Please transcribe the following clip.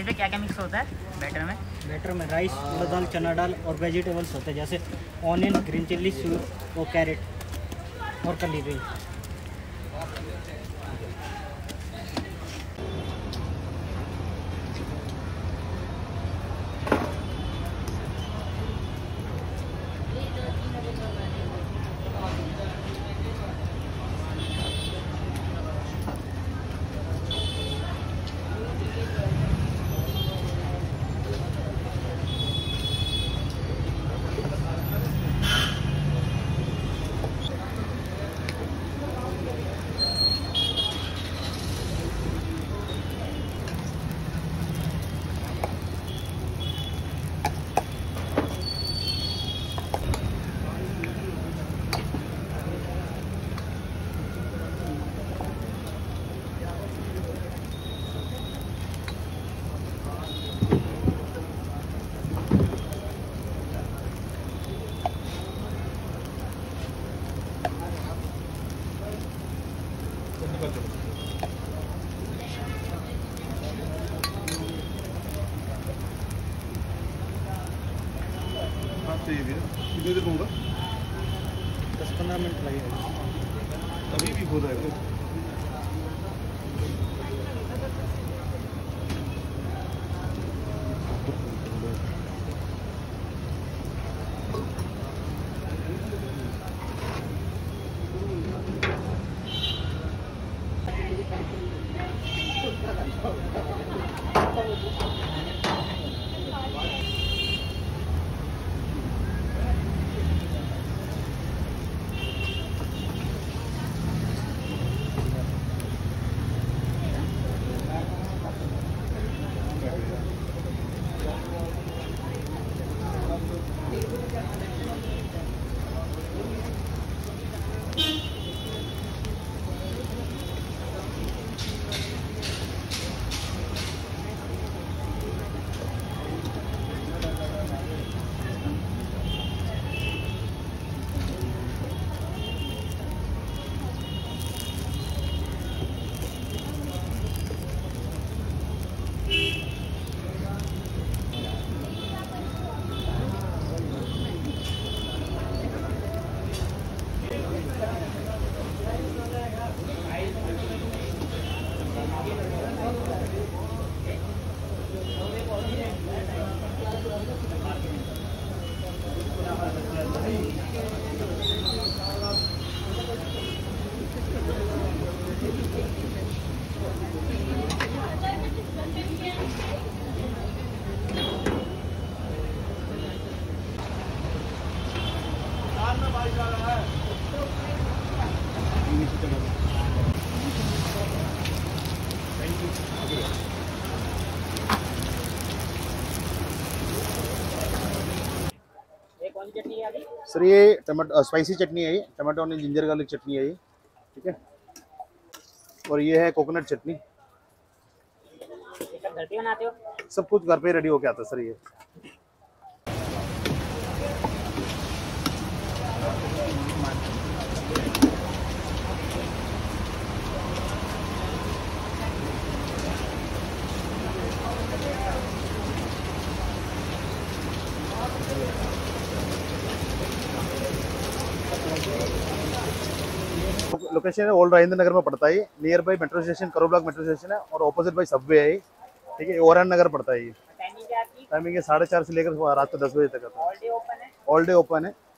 इसमें क्या क्या मिक्स होता है बैटर में? बैटर में राइस, उड़द दाल, चना दाल और वेजिटेबल्स होते हैं जैसे ऑनियन, ग्रीन चिल्ली, सूप और कैरेट और कली भी। कितने देर होगा? 10-15 मिनट लगेगा, तभी भी हो जाएगा। सर ये टमाटो स्पाइसी चटनी है, ये टमाटो और जिंजर गार्लिक चटनी है ये, ठीक है। और ये है कोकोनट चटनी। सब घर पे बनाते हो? सब कुछ घर पे रेडी होके आता है सर ये। लोकेशन है ओल्ड राजेंद्र नगर में पड़ता है, नियर बाई मेट्रो स्टेशन, करो ब्लॉक मेट्रो स्टेशन है और ऑपोजिट बाई सबवे है, ठीक है। ओरान नगर पड़ता है ये। टाइमिंग है 4:30 से लेकर रात को 10 बजे तक आता है। ऑल डे ओपन है।